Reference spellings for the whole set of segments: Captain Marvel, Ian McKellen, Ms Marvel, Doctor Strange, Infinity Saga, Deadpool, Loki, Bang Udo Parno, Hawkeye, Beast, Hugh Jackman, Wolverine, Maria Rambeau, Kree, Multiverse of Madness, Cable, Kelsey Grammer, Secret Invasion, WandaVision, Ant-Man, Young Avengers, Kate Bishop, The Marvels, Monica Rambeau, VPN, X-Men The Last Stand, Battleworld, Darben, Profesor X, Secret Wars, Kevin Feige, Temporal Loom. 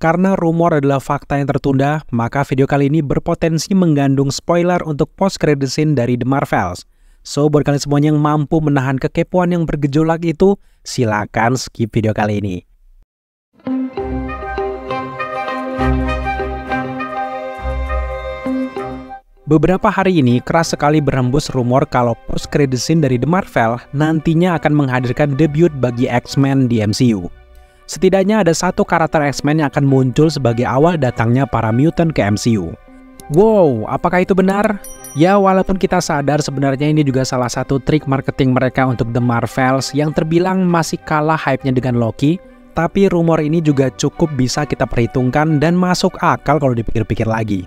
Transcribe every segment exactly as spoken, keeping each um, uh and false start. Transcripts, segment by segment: Karena rumor adalah fakta yang tertunda, maka video kali ini berpotensi mengandung spoiler untuk post credit scene dari The Marvels. So, buat kalian semuanya yang mampu menahan kekepoan yang bergejolak itu, silakan skip video kali ini. Beberapa hari ini keras sekali berhembus rumor kalau post credit scene dari The Marvel nantinya akan menghadirkan debut bagi X-Men di M C U. Setidaknya ada satu karakter X-Men yang akan muncul sebagai awal datangnya para mutant ke M C U. Wow, apakah itu benar? Ya, walaupun kita sadar sebenarnya ini juga salah satu trik marketing mereka untuk The Marvels yang terbilang masih kalah hype-nya dengan Loki, tapi rumor ini juga cukup bisa kita perhitungkan dan masuk akal kalau dipikir-pikir lagi.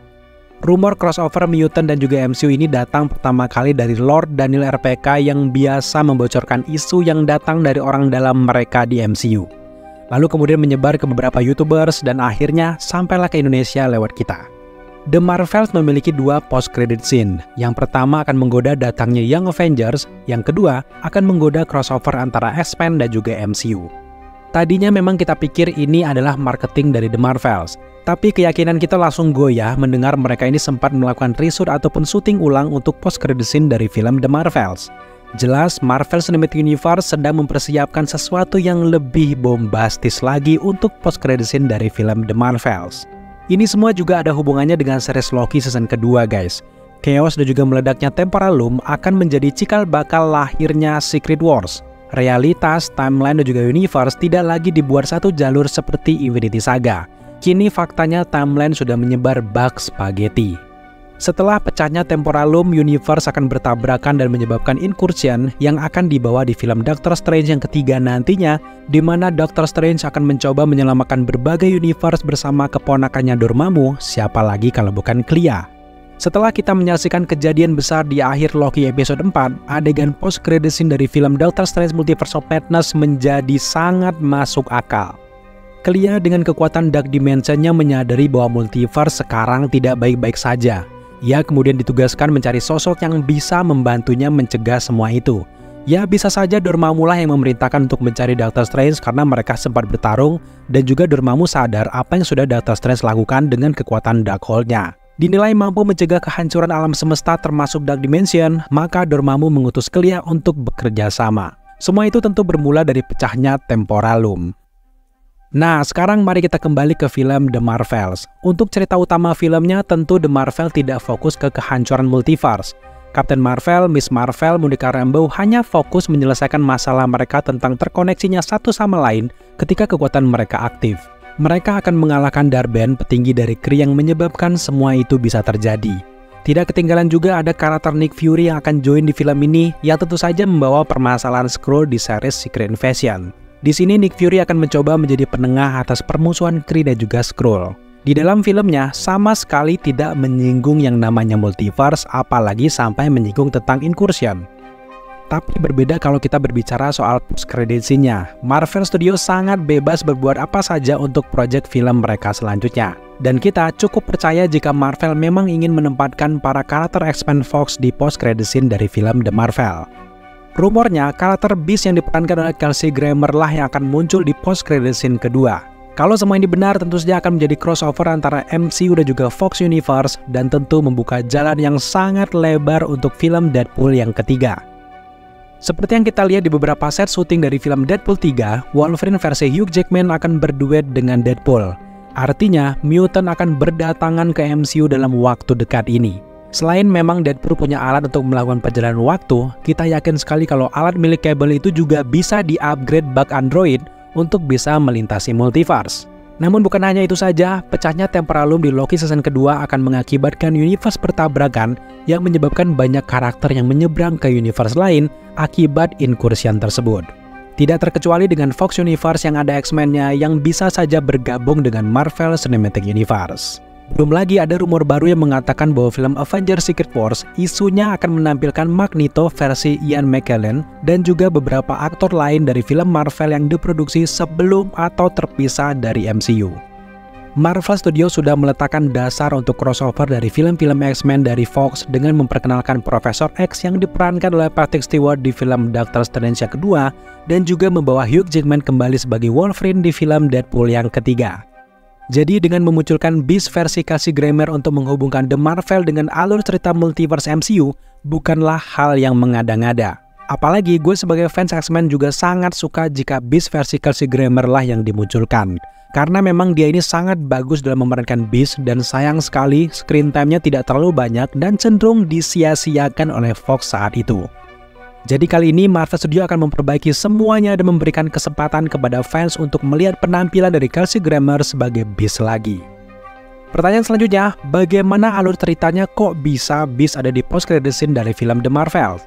Rumor crossover mutant dan juga M C U ini datang pertama kali dari Lord Daniel R P K yang biasa membocorkan isu yang datang dari orang dalam mereka di M C U. Lalu kemudian menyebar ke beberapa YouTubers dan akhirnya sampailah ke Indonesia lewat kita. The Marvels memiliki dua post-credit scene. Yang pertama akan menggoda datangnya Young Avengers, yang kedua akan menggoda crossover antara X-Men dan juga M C U. Tadinya memang kita pikir ini adalah marketing dari The Marvels, tapi keyakinan kita langsung goyah mendengar mereka ini sempat melakukan reshoot ataupun syuting ulang untuk post-credit scene dari film The Marvels. Jelas, Marvel Cinematic Universe sedang mempersiapkan sesuatu yang lebih bombastis lagi untuk post-credit scene dari film The Marvels. Ini semua juga ada hubungannya dengan series Loki season kedua, guys. Chaos dan juga meledaknya Temporal Loom akan menjadi cikal bakal lahirnya Secret Wars. Realitas, timeline dan juga universe tidak lagi dibuat satu jalur seperti Infinity Saga. Kini faktanya timeline sudah menyebar bug spaghetti. Setelah pecahnya Temporal Loom, universe akan bertabrakan dan menyebabkan incursion yang akan dibawa di film Doctor Strange yang ketiga nantinya, di mana Doctor Strange akan mencoba menyelamatkan berbagai universe bersama keponakannya Dormammu, siapa lagi kalau bukan Clea. Setelah kita menyaksikan kejadian besar di akhir Loki episode empat, adegan post credit scene dari film Doctor Strange Multiverse of Madness menjadi sangat masuk akal. Clea dengan kekuatan Dark Dimension-nya menyadari bahwa multiverse sekarang tidak baik-baik saja. Ia kemudian ditugaskan mencari sosok yang bisa membantunya mencegah semua itu. Ya, bisa saja Dormammu lah yang memerintahkan untuk mencari Doctor Strange karena mereka sempat bertarung, dan juga Dormammu sadar apa yang sudah Doctor Strange lakukan dengan kekuatan Dark Hole-nya. Dinilai mampu mencegah kehancuran alam semesta termasuk Dark Dimension, maka Dormammu mengutus Clea untuk bekerja sama. Semua itu tentu bermula dari pecahnya Temporal Loom. Nah, sekarang mari kita kembali ke film The Marvels. Untuk cerita utama filmnya, tentu The Marvel tidak fokus ke kehancuran multiverse. Captain Marvel, Miss Marvel, Monica Rambeau hanya fokus menyelesaikan masalah mereka tentang terkoneksinya satu sama lain ketika kekuatan mereka aktif. Mereka akan mengalahkan Darben, petinggi dari Kree yang menyebabkan semua itu bisa terjadi. Tidak ketinggalan juga ada karakter Nick Fury yang akan join di film ini, yang tentu saja membawa permasalahan Skrull di series Secret Invasion. Di sini Nick Fury akan mencoba menjadi penengah atas permusuhan Kree dan juga Skrull. Di dalam filmnya sama sekali tidak menyinggung yang namanya multiverse, apalagi sampai menyinggung tentang incursion. Tapi berbeda kalau kita berbicara soal post credit scene-nya. Marvel Studios sangat bebas berbuat apa saja untuk proyek film mereka selanjutnya. Dan kita cukup percaya jika Marvel memang ingin menempatkan para karakter X-Men Fox di post credit scene dari film The Marvel. Rumornya, karakter Beast yang diperankan oleh Kelsey Grammer lah yang akan muncul di post-credit scene kedua. Kalau semua ini benar, tentu saja akan menjadi crossover antara M C U dan juga Fox Universe, dan tentu membuka jalan yang sangat lebar untuk film Deadpool yang ketiga. Seperti yang kita lihat di beberapa set syuting dari film Deadpool tiga, Wolverine versi Hugh Jackman akan berduet dengan Deadpool. Artinya, mutant akan berdatangan ke M C U dalam waktu dekat ini. Selain memang Deadpool punya alat untuk melakukan perjalanan waktu, kita yakin sekali kalau alat milik Cable itu juga bisa di-upgrade bug Android untuk bisa melintasi multiverse. Namun bukan hanya itu saja, pecahnya Temporal Loom di Loki season kedua akan mengakibatkan universe bertabrakan yang menyebabkan banyak karakter yang menyeberang ke universe lain akibat incursion tersebut. Tidak terkecuali dengan Fox Universe yang ada X-Men-nya yang bisa saja bergabung dengan Marvel Cinematic Universe. Belum lagi ada rumor baru yang mengatakan bahwa film Avengers Secret Wars isunya akan menampilkan Magneto versi Ian McKellen dan juga beberapa aktor lain dari film Marvel yang diproduksi sebelum atau terpisah dari M C U. Marvel Studios sudah meletakkan dasar untuk crossover dari film-film X-Men dari Fox dengan memperkenalkan Profesor X yang diperankan oleh Patrick Stewart di film Doctor Strange yang kedua dan juga membawa Hugh Jackman kembali sebagai Wolverine di film Deadpool yang ketiga. Jadi dengan memunculkan Beast versi Kelsey Grammer untuk menghubungkan The Marvel dengan alur cerita Multiverse M C U bukanlah hal yang mengada-ngada. Apalagi gue sebagai fans X-Men juga sangat suka jika Beast versi Kelsey Grammer lah yang dimunculkan. Karena memang dia ini sangat bagus dalam memerankan Beast dan sayang sekali screen time-nya tidak terlalu banyak dan cenderung disia-siakan oleh Fox saat itu. Jadi kali ini Marvel Studios akan memperbaiki semuanya dan memberikan kesempatan kepada fans untuk melihat penampilan dari Kelsey Grammer sebagai Beast lagi. Pertanyaan selanjutnya, bagaimana alur ceritanya kok bisa Beast ada di post credit scene dari film The Marvels?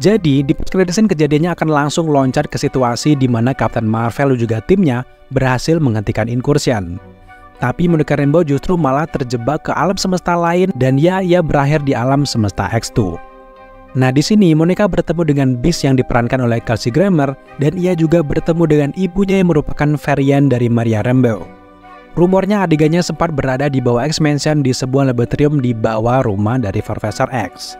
Jadi, di post-credit scene kejadiannya akan langsung loncat ke situasi di mana Captain Marvel juga timnya berhasil menghentikan incursion. Tapi Monica Rambeau justru malah terjebak ke alam semesta lain dan ya, ia berakhir di alam semesta X dua. Nah, di sini Monica bertemu dengan Beast yang diperankan oleh Kelsey Grammer dan ia juga bertemu dengan ibunya yang merupakan varian dari Maria Rambeau. Rumornya adegannya sempat berada di bawah X-Mansion di sebuah laboratorium di bawah rumah dari Profesor X.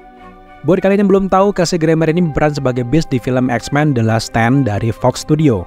Buat kalian yang belum tahu, Kelsey Grammer ini berperan sebagai Beast di film X-Men The Last Stand dari Fox Studio.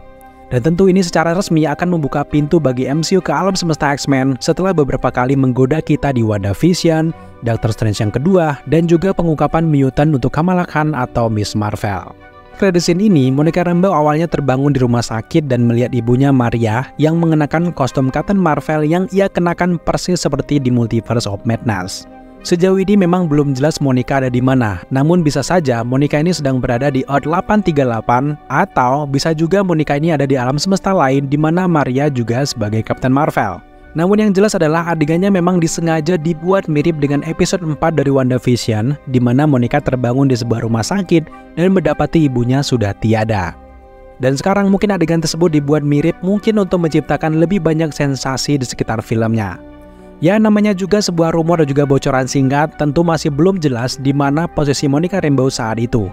Dan tentu ini secara resmi akan membuka pintu bagi M C U ke alam semesta X-Men setelah beberapa kali menggoda kita di WandaVision, Doctor Strange yang kedua, dan juga pengungkapan mutant untuk Kamala Khan atau Miss Marvel. Credit scene ini, Monica Rambeau awalnya terbangun di rumah sakit dan melihat ibunya Maria yang mengenakan kostum Captain Marvel yang ia kenakan persis seperti di Multiverse of Madness. Sejauh ini memang belum jelas Monica ada di mana, namun bisa saja Monica ini sedang berada di Earth delapan tiga delapan atau bisa juga Monica ini ada di alam semesta lain di mana Maria juga sebagai Captain Marvel. Namun yang jelas adalah adegannya memang disengaja dibuat mirip dengan episode empat dari WandaVision di mana Monica terbangun di sebuah rumah sakit dan mendapati ibunya sudah tiada. Dan sekarang mungkin adegan tersebut dibuat mirip mungkin untuk menciptakan lebih banyak sensasi di sekitar filmnya. Ya, namanya juga sebuah rumor dan juga bocoran singkat, tentu masih belum jelas di mana posisi Monica Rambeau saat itu.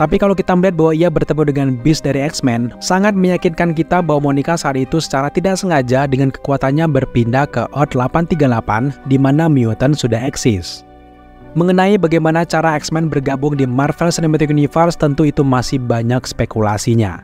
Tapi kalau kita melihat bahwa ia bertemu dengan Beast dari X-Men, sangat meyakinkan kita bahwa Monica saat itu secara tidak sengaja dengan kekuatannya berpindah ke Earth delapan tiga delapan di mana mutant sudah eksis. Mengenai bagaimana cara X-Men bergabung di Marvel Cinematic Universe, tentu itu masih banyak spekulasinya.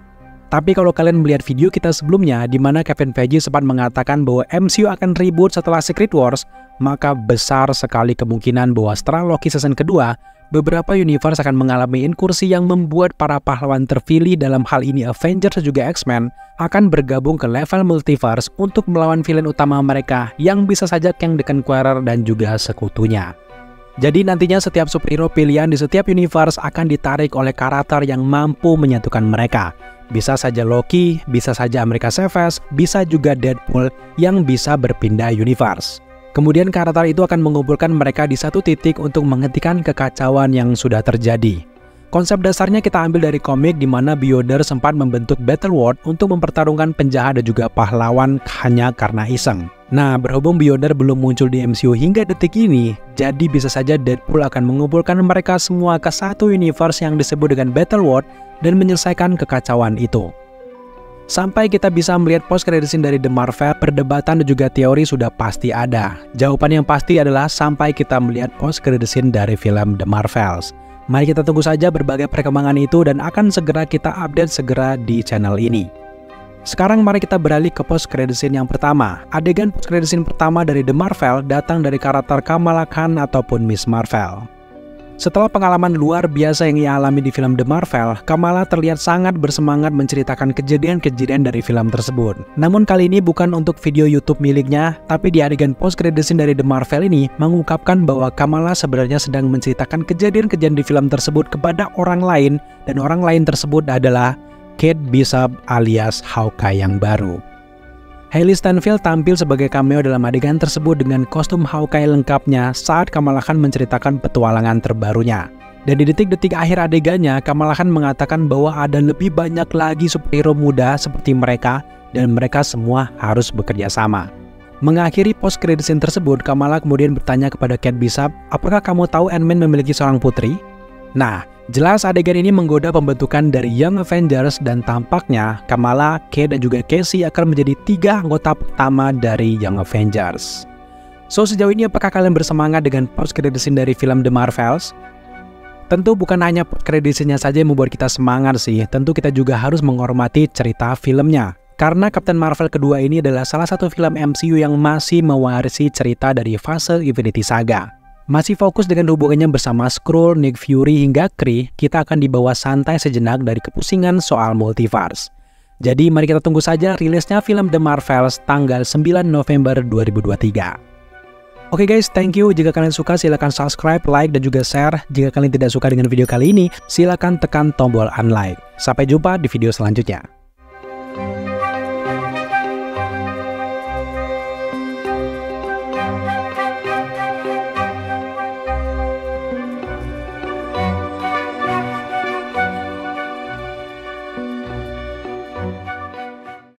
Tapi kalau kalian melihat video kita sebelumnya di mana Kevin Feige sempat mengatakan bahwa M C U akan reboot setelah Secret Wars, maka besar sekali kemungkinan bahwa setelah Loki season kedua, beberapa universe akan mengalami inkursi yang membuat para pahlawan terpilih dalam hal ini Avengers dan juga X-Men akan bergabung ke level multiverse untuk melawan villain utama mereka yang bisa saja Kang the Conqueror dan juga sekutunya. Jadi nantinya setiap superhero pilihan di setiap universe akan ditarik oleh karakter yang mampu menyatukan mereka. Bisa saja Loki, bisa saja America Chavez, bisa juga Deadpool yang bisa berpindah universe. Kemudian karakter itu akan mengumpulkan mereka di satu titik untuk menghentikan kekacauan yang sudah terjadi. Konsep dasarnya kita ambil dari komik di mana Beyonder sempat membentuk Battleworld untuk mempertarungkan penjahat dan juga pahlawan hanya karena iseng. Nah, berhubung Beyonder belum muncul di M C U hingga detik ini, jadi bisa saja Deadpool akan mengumpulkan mereka semua ke satu universe yang disebut dengan Battleworld dan menyelesaikan kekacauan itu. Sampai kita bisa melihat post credit scene dari The Marvel, perdebatan dan juga teori sudah pasti ada. Jawaban yang pasti adalah sampai kita melihat post credit scene dari film The Marvels. Mari kita tunggu saja berbagai perkembangan itu dan akan segera kita update segera di channel ini. Sekarang mari kita beralih ke post credit scene yang pertama. Adegan post credit scene pertama dari The Marvel datang dari karakter Kamala Khan ataupun Miss Marvel. Setelah pengalaman luar biasa yang ia alami di film The Marvel, Kamala terlihat sangat bersemangat menceritakan kejadian-kejadian dari film tersebut. Namun kali ini bukan untuk video YouTube miliknya, tapi di adegan post credit scene dari The Marvel ini mengungkapkan bahwa Kamala sebenarnya sedang menceritakan kejadian-kejadian di film tersebut kepada orang lain dan orang lain tersebut adalah Kate Bishop alias Hawkeye yang baru. Hailey Steinfeld tampil sebagai cameo dalam adegan tersebut dengan kostum Hawkeye lengkapnya saat Kamala Khan menceritakan petualangan terbarunya. Dan di detik-detik akhir adegannya, Kamala Khan mengatakan bahwa ada lebih banyak lagi superhero muda seperti mereka dan mereka semua harus bekerja sama. Mengakhiri post credit scene tersebut, Kamala kemudian bertanya kepada Kate Bishop, "Apakah kamu tahu Ant-Man memiliki seorang putri?" Nah, jelas adegan ini menggoda pembentukan dari Young Avengers dan tampaknya Kamala, Kate, dan juga Casey akan menjadi tiga anggota pertama dari Young Avengers. So, sejauh ini apakah kalian bersemangat dengan post credit scene dari film The Marvels? Tentu bukan hanya post credit scene-nya saja yang membuat kita semangat sih, tentu kita juga harus menghormati cerita filmnya. Karena Captain Marvel kedua ini adalah salah satu film M C U yang masih mewarisi cerita dari fase Infinity Saga. Masih fokus dengan hubungannya bersama Skrull, Nick Fury, hingga Kree, kita akan dibawa santai sejenak dari kepusingan soal multiverse. Jadi mari kita tunggu saja rilisnya film The Marvels tanggal sembilan November dua ribu dua puluh tiga. Oke guys, thank you. Jika kalian suka silahkan subscribe, like, dan juga share. Jika kalian tidak suka dengan video kali ini, silahkan tekan tombol unlike. Sampai jumpa di video selanjutnya.